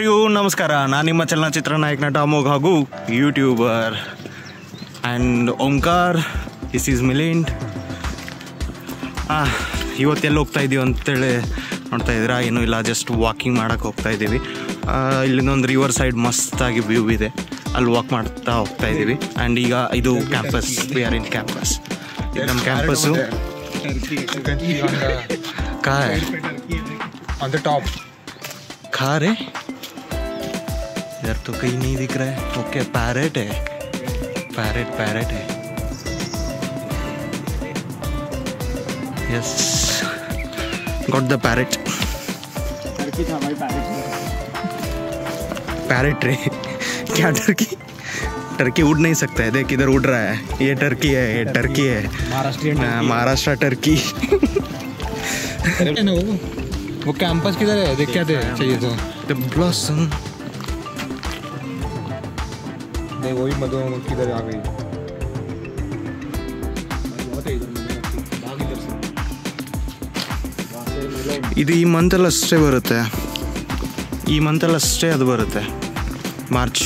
ಎಲ್ರಿಗೂ ನಮಸ್ಕಾರ, ನಾನು ನಿಮ್ಮ ಚಲನಚಿತ್ರ ನಾಯಕ ನಟ ಅಮೋಘ್ ಹಾಗೂ YouTuber and Omkar. This is Milind. ಇವತ್ತೆಲ್ಲಿ ಹೋಗ್ತಾ ಇದ್ದೀವಿ ಅಂತೇಳಿ ನೋಡ್ತಾ ಇದ್ದೀರಾ? ಏನೂ ಇಲ್ಲ, ಜಸ್ಟ್ ವಾಕಿಂಗ್ ಮಾಡೋಕ್ಕೆ ಹೋಗ್ತಾ ಇದ್ದೀವಿ. ಇಲ್ಲಿಂದೊಂದು ರಿವರ್ ಸೈಡ್ ಮಸ್ತಾಗಿ ವ್ಯೂ ಇದೆ, ಅಲ್ಲಿ ವಾಕ್ ಮಾಡ್ತಾ ಹೋಗ್ತಾ ಇದ್ದೀವಿ. ಆ್ಯಂಡ್ ಈಗ ಇದು campus, we are in campus. ಇದು ನಮ್ಮ ಕ್ಯಾಂಪಸ್ಸು ಟಾಪ್ खा रहे यार, तो कहीं नहीं दिख रहा है. ओके, पैरेट है, पैरेट पैरेट है. Yes, got the parrot. Parrot रे क्या टर्की? टर्की उड़ नहीं सकता है, देख इधर उड़ रहा है. ये टर्की है, ये टर्की है, महाराष्ट्र टर्की. वो कैंपस किधर है? देख क्या दे चाहिए तो द ब्लॉसम. नहीं, वही मधु किधर आ गई? ಇದು ಈ ಮಂತಲ್ಲಿ ಅಷ್ಟೇ ಬರುತ್ತೆ, ಈ ಮಂತಲ್ಲಿ ಅಷ್ಟೇ ಅದು ಬರುತ್ತೆ, ಮಾರ್ಚ್.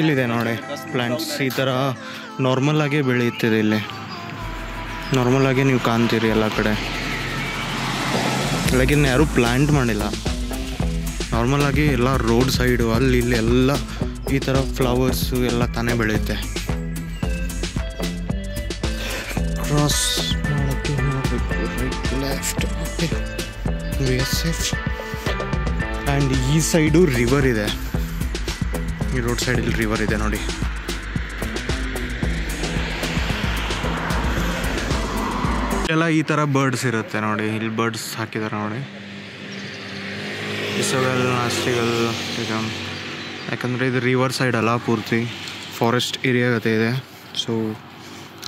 ಇಲ್ಲಿದೆ ನೋಡಿ ಪ್ಲಾಂಟ್ಸ್, ಈ ಥರ ನಾರ್ಮಲ್ ಆಗೇ ಬೆಳೆಯುತ್ತಿದೆ, ಇಲ್ಲಿ ನಾರ್ಮಲ್ ಆಗೇ ನೀವು ಕಾಣ್ತೀರಿ ಎಲ್ಲ ಕಡೆ. ಲೈಕಿನ್ ಯಾರೂ ಪ್ಲ್ಯಾಂಟ್ ಮಾಡಿಲ್ಲ, ನಾರ್ಮಲ್ ಆಗಿ ಎಲ್ಲ ರೋಡ್ ಸೈಡು ಅಲ್ಲಿ ಇಲ್ಲಿ ಎಲ್ಲ ಈ ಥರ ಫ್ಲವರ್ಸು ಎಲ್ಲ ತಾನೇ ಬೆಳೆಯುತ್ತೆ. ಕ್ರಾಸ್ ಮಾಡೋಕ್ಕೆ ಹೋಗಬೇಕು, ರೈಟ್ ಲೆಫ್ಟ್. ಆ್ಯಂಡ್ ಈ ಸೈಡು ರಿವರ್ ಇದೆ, ಈ ರೋಡ್ ಸೈಡಲ್ಲಿ ರಿವರ್ ಇದೆ ನೋಡಿ. ಎಲ್ಲ ಈ ಥರ ಬರ್ಡ್ಸ್ ಇರುತ್ತೆ ನೋಡಿ, ಇಲ್ಲಿ ಬರ್ಡ್ಸ್ ಹಾಕಿದ್ದಾರೆ ನೋಡಿ. ಇಸಗಲ್ ನಾಸ್ಟಿಗಲ್ ಇದಮ್, ಯಾಕಂದರೆ ಇದು ರಿವರ್ ಸೈಡ್ ಅಲ್ಲ, ಪೂರ್ತಿ ಫಾರೆಸ್ಟ್ ಏರಿಯಾ ಜೊತೆ ಇದೆ, ಸೊ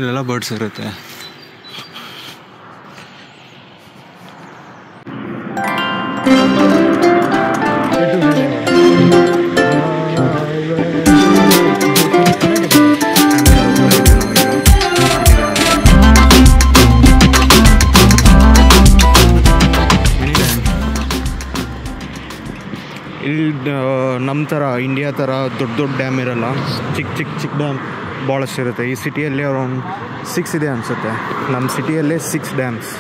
ಇಲ್ಲೆಲ್ಲ ಬರ್ಡ್ಸ್ ಇರುತ್ತೆ. ನಮ್ಮ ಥರ ಇಂಡಿಯಾ ಥರ ದೊಡ್ಡ ದೊಡ್ಡ ಡ್ಯಾಮ್ ಇರೋಲ್ಲ, ಚಿಕ್ಕ ಚಿಕ್ಕ ಚಿಕ್ಕ ಡ್ಯಾಮ್ ಭಾಳಷ್ಟು ಇರುತ್ತೆ. ಈ ಸಿಟಿಯಲ್ಲಿ ಅರೌಂಡ್ 6 ಇದೆ ಅನಿಸುತ್ತೆ, ನಮ್ಮ ಸಿಟಿಯಲ್ಲೇ 6 ಡ್ಯಾಮ್ಸ್.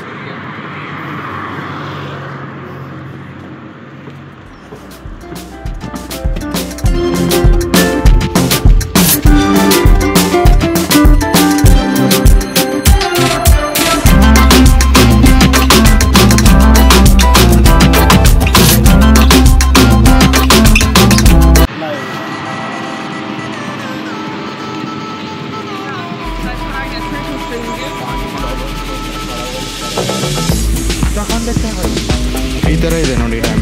ಈ ಥರ ಇದೆ ನೋಡಿ ಡ್ಯಾಮ್.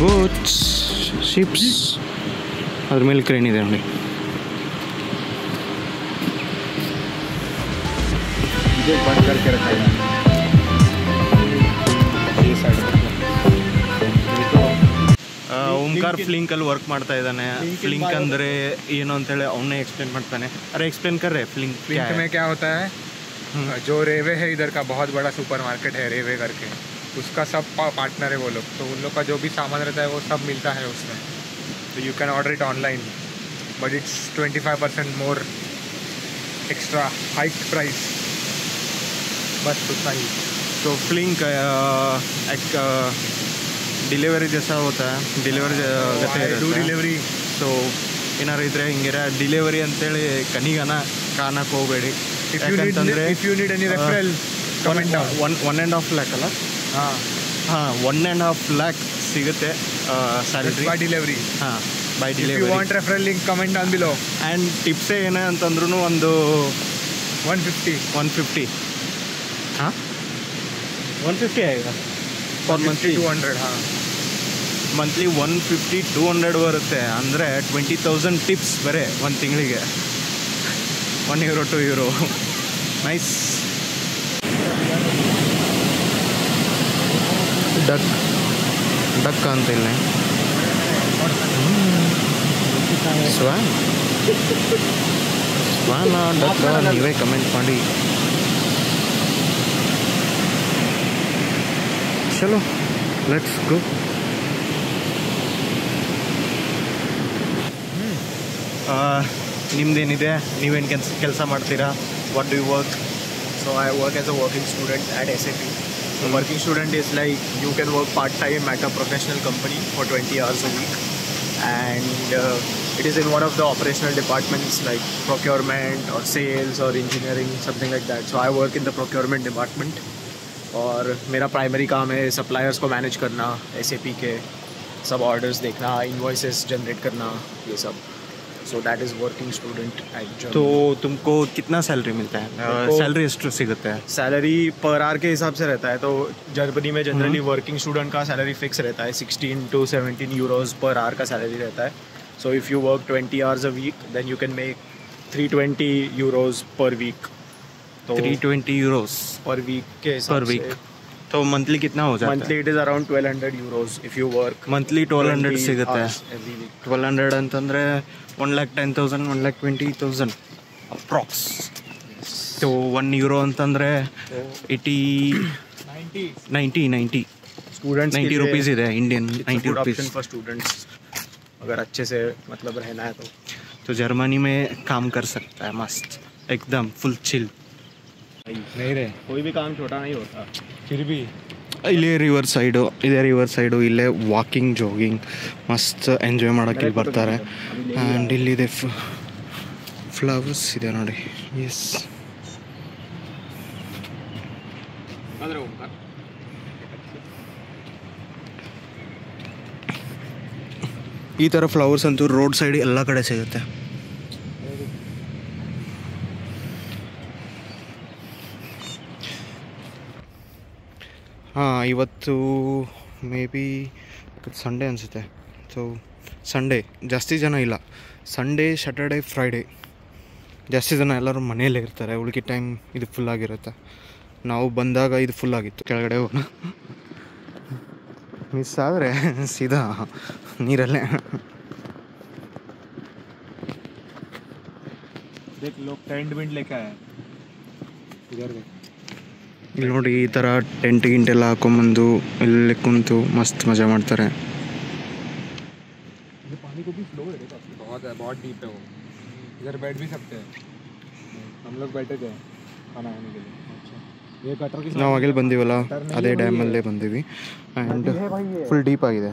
ಬೋಟ್ಸ್, ಶಿಪ್ಸ್, ಅದ್ರ ಮೇಲೆ ಕ್ರೇನ್ ಇದೆ ನೋಡಿ. बंद करके रखा है ये साइड पर. ओमकार फ्लिंक ಅಲ್ಲಿ ವರ್ಕ್ ಮಾಡ್ತಾ ಇದ್ದಾನೆ. ಫ್ಲಿಂಕ್ ಅಂದ್ರೆ ಏನು ಅಂತ ಹೇಳಿ ಅವನೇ एक्सप्लेन ಮಾಡ್ತಾನೆ. अरे एक्सप्लेन कर रहे फ्लिंक. फ्लिंक में क्या होता है? जो रेवे है इधर का बहुत बड़ा सुपरमार्केट है रेवे करके, उसका सब पार्टनर है वो लोग, तो उन लोग का जो भी सामान रहता है वो सब मिलता है उसमें. तो you can order it online but it's 25% more extra hike price. बस उतना ही. तो फ्लिंक एक डिलीवरी जैसा होता है, डिलीवरी डिलीवरी. सो ಏನಾರು ಇದ್ರೆ ಹಿಂಗಿರ ಡಿಲಿವರಿ ಅಂತೇಳಿ ಕನಿಗನ ಕಾಣಕ್ಕೆ ಹೋಗಬೇಡಿ. ಯಾಕಂತಂದರೆ if you need any referral comment down. 1.5 lakh ಅಲ್ಲ, ಹಾಂ ಹಾಂ, 1.5 lakh ಸಿಗುತ್ತೆ ಸ್ಯಾಲರಿ ಬೈ ಡಿಲಿವರಿ. ಹಾಂ, by delivery. You want referral link comment down below. And ಟಿಪ್ಸೇ ಏನೇ ಅಂತಂದ್ರೂ ಒಂದು 150। हाँ 150 आएगा पर मंथली 200। हाँ मंथली 150-200 ಬರುತ್ತೆ ಅಂದರೆ 20,000 ಟಿಪ್ಸ್ ಬರೆ ಒಂದು ತಿಂಗಳಿಗೆ. €1 €2 ನೈಸ್. ಡಕ್ ಡಕ್ ಅಂತ ಇಲ್ಲಿ ಸ್ವಾನ್ ಸ್ವಾನ್ ಡಕ್ ನೀವೇ ಕಮೆಂಟ್ ಮಾಡಿ. चलो लेट्स गो. ನಿಮ್ದೇನಿದೆ, ನೀವೇನು ಕೆಲಸ ಮಾಡ್ತೀರಾ? What do you work? So I work as a working student at SAP. So working student is like you can work part time at a professional company for 20 hours a week. And it is in one of the operational departments like procurement or sales or engineering, something like that. So I work in the procurement department. और मेरा primary काम है suppliers को manage करना, SAP के सब orders देखना, invoices generate करना, ये सब. So that is working student at. तो तुमको कितना सैलरी मिलता है? सैलरी एक्स्ट्रा सीखता है? सैलरी पर आवर के हिसाब से रहता है. तो जर्मनी में जनरली वर्किंग स्टूडेंट का सैलरी फिक्स रहता है. 16 to 17 euros पर आवर का सैलरी रहता है. So if you work 20 hours a week then you can make 320 euros per week. तो 320 euros पर वीक के पर वीक तो मंथली कितना हो जाता है? Monthly it is around 1200 euros if you work monthly. 1200 ಸಿಗುತ್ತೆ एवरी वीक. 1200 ಅಂತಂದ್ರೆ 1,10,000 1,20,000 ಅಪ್ರಾಕ್ಸ್. तो 1 यूरो ಅಂತಂದ್ರೆ 90 ಸ್ಟೂಡೆಂಟ್ಸ್ 90 रुपीस ಇದೆ इंडियन. 90 रुपीस फॉर स्टूडेंट्स अगर अच्छे से मतलब रहना है तो जर्मनी में काम कर सकता है मस्त एकदम फुल चिल. नहीं रे कोई भी काम छोटा नहीं होता. फिर भी इले रिवर साइडो इले वाकिंग जॉगिंग मस्त एंजॉय ಮಾಡಕ್ಕೆ ಬರ್ತಾರೆ. ಅಂಡ್ ಇಲ್ಲಿ ದೇ ಫ್ಲವರ್ಸ್ ಇದೆ ನೋಡಿ. यस ಆದ್ರೆ ಹೋಗ್ತಾ ಈ ತರ ಫ್ಲವರ್ಸ್ ಅಂತೂ ರೋಡ್ ಸೈಡ್ ಎಲ್ಲ ಕಡೆ ಸಿಗುತ್ತೆ. ಹಾಂ ಇವತ್ತು ಮೇ ಬಿ ಸಂಡೇ ಅನಿಸುತ್ತೆ. ಸೊ ಸಂಡೇ ಜಾಸ್ತಿ ಜನ ಇಲ್ಲ. ಸಂಡೇ ಸ್ಯಾಟರ್ಡೇ ಫ್ರೈಡೇ ಜಾಸ್ತಿ ಜನ ಎಲ್ಲರೂ ಮನೆಯಲ್ಲೇ ಇರ್ತಾರೆ. ಉಳಿಕೆ ಟೈಮ್ ಇದು ಫುಲ್ಲಾಗಿರುತ್ತೆ. ನಾವು ಬಂದಾಗ ಇದು ಫುಲ್ಲಾಗಿತ್ತು. ಕೆಳಗಡೆ ಹೋಗೋಣ, ಮಿಸ್ ಆದರೆ ಸೀದಾ ನೀರಲ್ಲೇ. ಇಲ್ಲಿ ನೋಡಿ ಈ ಥರ ಟೆಂಟ್ ಗಿಂಟೆಲ್ಲ ಹಾಕೊಂಬಂದು ಇಲ್ಲಿ ಕುಂತು ಮಸ್ತ್ ಮಜಾ ಮಾಡ್ತಾರೆ. ನಾವು ಆಗಲ್ಲಿ ಬಂದೀವಲ್ಲ ಅದೇ ಡ್ಯಾಮಲ್ಲೇ ಬಂದೀವಿ. ಆ್ಯಂಡ್ ಫುಲ್ ಡೀಪ್ ಆಗಿದೆ.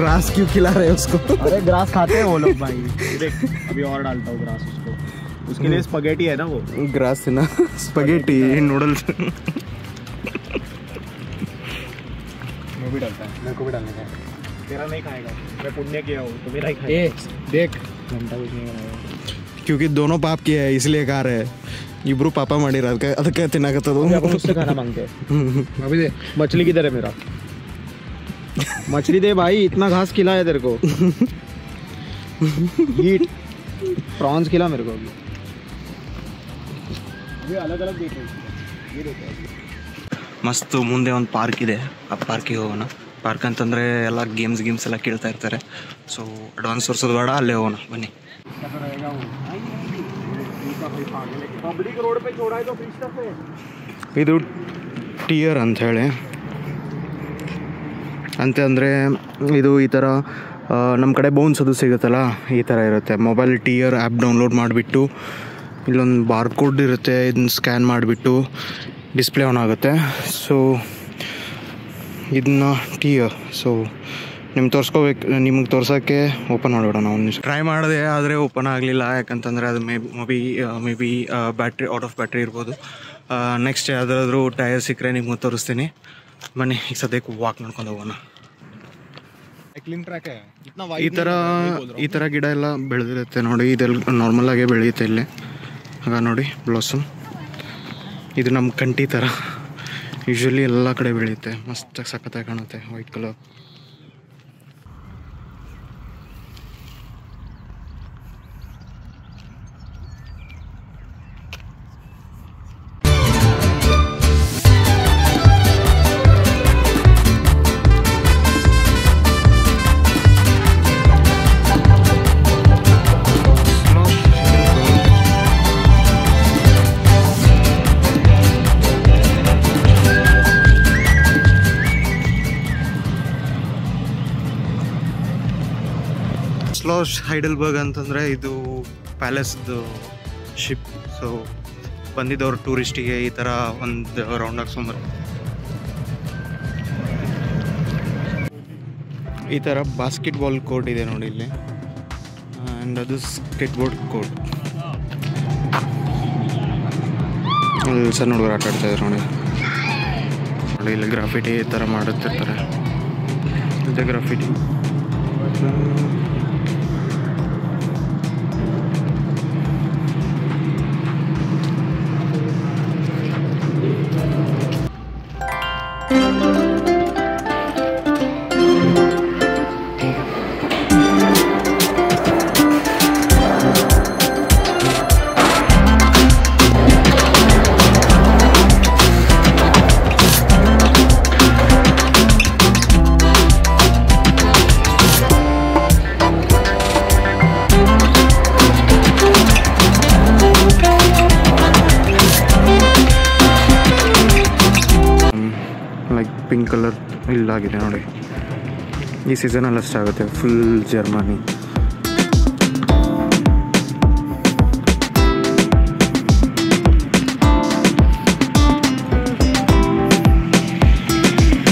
ग्रास क्यों खिला रहे हैं उसको? अरे ग्रास खाते हैं वो लोग भाई. देख अभी और डालता हूँ ग्रास उसको. उसके लिए स्पगेटी है ना, वो ग्रास है ना, स्पगेटी नूडल्स. मैं भी डालता है, मेरे को भी डालने का है. तेरा नहीं खाएगा, मैं पुण्य किया हूँ तो मेरा ही खाएगा. देख घंटा कुछ नहीं खाएगा क्योंकि दोनों पाप किया है इसलिए खा रहे हैं. इब्रू पापा माड़ी रात का अदर कहते ना करता तो उससे खाना मांगते हैं. अभी देख मछली किधर है मेरा. मछली दे भाई, इतना घास खिला है तेरे को. प्रॉन्स खिला मेरे को. ये अलग अलग देखे. मस्त ಮುಂದೆ ಒಂದು ಪಾರ್ಕ್ ಇದೆ. ಆ ಪಾರ್ಕಿಗೆ ಹೋಗೋಣ. ಪಾರ್ಕ್ ಅಂತಂದರೆ ಎಲ್ಲ ಗೇಮ್ಸ್ ಎಲ್ಲ ಕೇಳ್ತಾ ಇರ್ತಾರೆ. ಸೊ ಅಡ್ವಾನ್ಸ್ ತೋರಿಸೋದು ಬೇಡ, ಅಲ್ಲೇ ಹೋಗೋಣ ಬನ್ನಿ. ಇದು ಟಿಯರ್ ಅಂಥೇಳಿ, ಅಂತಂದರೆ ಇದು ಈ ಥರ ನಮ್ಮ ಕಡೆ ಬೌನ್ಸ್ ಅದು ಸಿಗುತ್ತಲ್ಲ ಈ ಥರ ಇರುತ್ತೆ. ಮೊಬೈಲ್ ಟಿಯರ್ ಆ್ಯಪ್ ಡೌನ್ಲೋಡ್ ಮಾಡಿಬಿಟ್ಟು ಇಲ್ಲೊಂದು ಬಾರ್ ಕೋಡ್ ಇರುತ್ತೆ, ಇದನ್ನ ಸ್ಕ್ಯಾನ್ ಮಾಡಿಬಿಟ್ಟು ಡಿಸ್ಪ್ಲೇ ಆನ್ ಆಗುತ್ತೆ. ಸೊ ಇದನ್ನ ಟಿಯರ್, ಸೊ ನಿಮ್ಗೆ ತೋರಿಸ್ಕೋಬೇಕು, ನಿಮಗೆ ತೋರ್ಸೋಕ್ಕೆ ಓಪನ್ ಮಾಡೋಣ. ನಾವು ಒಂದು ಟ್ರೈ ಮಾಡಿದೆ ಆದರೆ ಓಪನ್ ಆಗಲಿಲ್ಲ, ಯಾಕಂತಂದರೆ ಅದು may be battery out of battery ಇರ್ಬೋದು. ನೆಕ್ಸ್ಟ್ ಯಾವುದಾದ್ರೂ ಟೈರ್ ಸಿಕ್ಕರೆ ನಿಮ್ಗೆ ತೋರಿಸ್ತೀನಿ ಬನ್ನಿ. ಈಗ ಸದ್ಯಕ್ಕೆ ವಾಕ್ ಮಾಡ್ಕೊಂಡು ಹೋಗೋಣ. ಈ ಥರ ಗಿಡ ಎಲ್ಲ ಬೆಳೆದಿರುತ್ತೆ ನೋಡಿ, ಇದೆಲ್ಲ ನಾರ್ಮಲಾಗೆ ಬೆಳೆಯುತ್ತೆ ಇಲ್ಲೇ. ಆಗ ನೋಡಿ ಬ್ಲಾಸಮ್, ಇದು ನಮ್ಮ ಕಂಠಿ ಥರ ಯೂಶ್ವಲಿ ಎಲ್ಲ ಕಡೆ ಬೆಳೆಯುತ್ತೆ. ಮಸ್ತಾಗಿ ಸಖತ್ತಾಗಿ ಕಾಣುತ್ತೆ, ವೈಟ್ ಕಲರ್. ಹೈಡೆಲ್ಬರ್ಗ್ ಅಂತಂದರೆ ಇದು ಪ್ಯಾಲೇಸ್ದು ಶಿಪ್. ಸೊ ಬಂದಿದ್ದವ್ರು ಟೂರಿಸ್ಟಿಗೆ ಈ ಥರ ಒಂದು ರೌಂಡ್ ಹಾಕ್ಸ್ಕೊಂಬರ್. ಈ ಥರ ಬಾಸ್ಕೆಟ್ಬಾಲ್ ಕೋರ್ಟ್ ಇದೆ ನೋಡಿ ಇಲ್ಲಿ, ಆ್ಯಂಡ್ ಅದು ಸ್ಕೇಟ್ಬೋರ್ಡ್ ಕೋರ್ಟ್. ಅಲ್ಲಿ ಸಣ್ಣ ಹುಡುಗರು ಆಟ ಆಡ್ತಾ ಇದ್ದಾರೆ ನೋಡಿ. ನೋಡಿ ಇಲ್ಲಿ ಗ್ರಾಫಿಟಿ ಈ ಥರ ಮಾಡುತ್ತಿರ್ತಾರೆ, ಇದು ಗ್ರಾಫಿಟಿ. ಪಿಂಕ್ ಕಲರ್ ಇಲ್ಲಾಗಿದೆ ನೋಡಿ, ಈ ಸೀಸನಲ್ಲಿ ಅಷ್ಟಾಗುತ್ತೆ ಫುಲ್ ಜರ್ಮನಿ.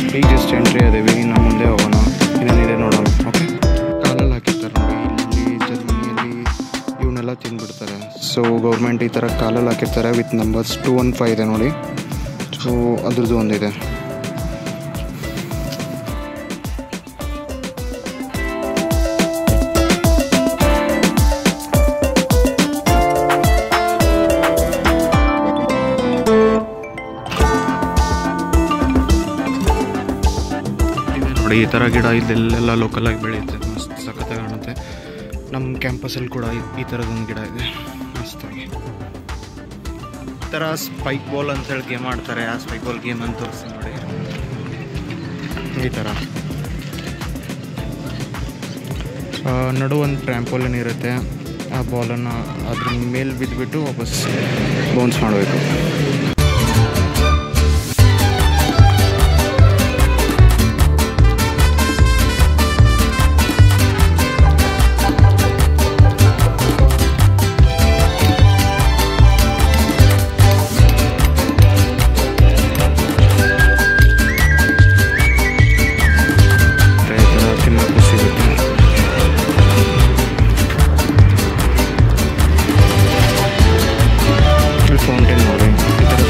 ಈಗ ಜಸ್ಟ್ ಎಂಟ್ರಿ ಅದೇವಿ, ಇನ್ನು ಮುಂದೆ ಹೋಗೋಣ, ಇನ್ನೇನಿದೆ ನೋಡೋಣ. ಓಕೆ, ಕಾಲಲ್ಲಿ ಹಾಕಿರ್ತಾರೆ ನೋಡಿ ಇಲ್ಲಿ ಜರ್ಮನಿಯಲ್ಲಿ, ಇವನ್ನೆಲ್ಲ ತಿಂದ್ಬಿಡ್ತಾರೆ. ಸೊ ಗೌರ್ಮೆಂಟ್ ಈ ಥರ ಕಾಲಲ್ಲಿ ಹಾಕಿರ್ತಾರೆ ವಿತ್ ನಂಬರ್ಸ್. 215 ಇದೆ ನೋಡಿ. ಸೊ ಅದ್ರದ್ದು ಒಂದಿದೆ. ನೋಡಿ ಈ ಥರ ಗಿಡ ಇದೆಲ್ಲ ಲೋಕಲಾಗಿ ಬೆಳೆಯುತ್ತೆ, ಮಸ್ತ್ ಸಖತ್ತಾಗಿ ಕಾಣುತ್ತೆ. ನಮ್ಮ ಕ್ಯಾಂಪಸಲ್ಲಿ ಕೂಡ ಈ ಥರದೊಂದು ಗಿಡ ಇದೆ ಮಸ್ತಾಗಿ. ಈ ಥರ ಸ್ಪೈಕ್ ಬಾಲ್ ಅಂತೇಳಿ ಗೇಮ್ ಆಡ್ತಾರೆ, ಆ ಸ್ಪೈಕ್ ಬಾಲ್ ಗೇಮ್ ಅಂತ ತೋರಿಸ್ತೀನಿ ನೋಡಿ. ಈ ಥರ ನಡು ಒಂದು ಟ್ರ್ಯಾಂಪೋಲಿನ್ ಇರುತ್ತೆ, ಆ ಬಾಲನ್ನು ಅದ್ರ ಮೇಲೆ ಬಿದ್ದುಬಿಟ್ಟು ವಾಪಸ್ ಬೌನ್ಸ್ ಮಾಡಬೇಕು. ಫೌಂಟೇನ್ ನೋಡಿ, ಈ ಥರ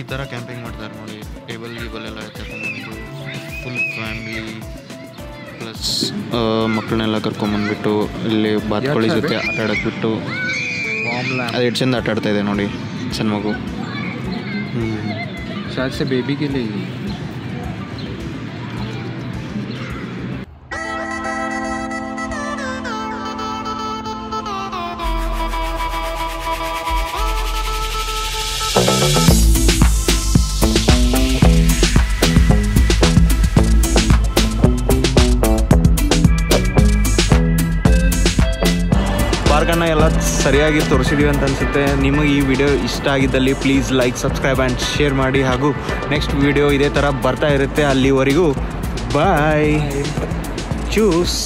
ಈ ಥರ ಕ್ಯಾಂಪಿಂಗ್ ಮಾಡ್ತಾರೆ ನೋಡಿ, ಟೇಬಲ್ ಗೀಬಲ್ ಎಲ್ಲ ಕರ್ಕೊಂಡ್ಬಂದು ಫುಲ್ ಫ್ಯಾಮಿಲಿ ಪ್ಲಸ್ ಮಕ್ಕಳನ್ನೆಲ್ಲ ಕರ್ಕೊಂಡ್ಬಂದ್ಬಿಟ್ಟು ಇಲ್ಲಿ ಬಾತುಕೋಳಿ ಜೊತೆ ಆಟ ಆಡಕ್ಕೆ ಬಿಟ್ಟು ಅದು ಎಷ್ಟು ಚೆಂದ ಆಟ ಆಡ್ತಾ ಇದೆ ನೋಡಿ ಸಣ್ಣ ಮಗು. शायद से बेबी के लिए ही ಪಾರ್ಕನ್ನು ಎಲ್ಲ ಸರಿಯಾಗಿ ತೋರಿಸಿದ್ದೀವಿ ಅಂತ ಅನಿಸುತ್ತೆ. ನಿಮಗೆ ಈ ವಿಡಿಯೋ ಇಷ್ಟ ಆಗಿದ್ದಲ್ಲಿ please like, subscribe and share ಮಾಡಿ. ಹಾಗೂ ನೆಕ್ಸ್ಟ್ ವಿಡಿಯೋ ಇದೇ ಥರ ಬರ್ತಾ ಇರುತ್ತೆ. ಅಲ್ಲಿವರೆಗೂ ಬಾಯ್, ಚೂಸ್.